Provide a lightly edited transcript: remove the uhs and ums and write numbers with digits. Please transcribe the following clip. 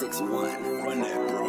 561. Run that, bro.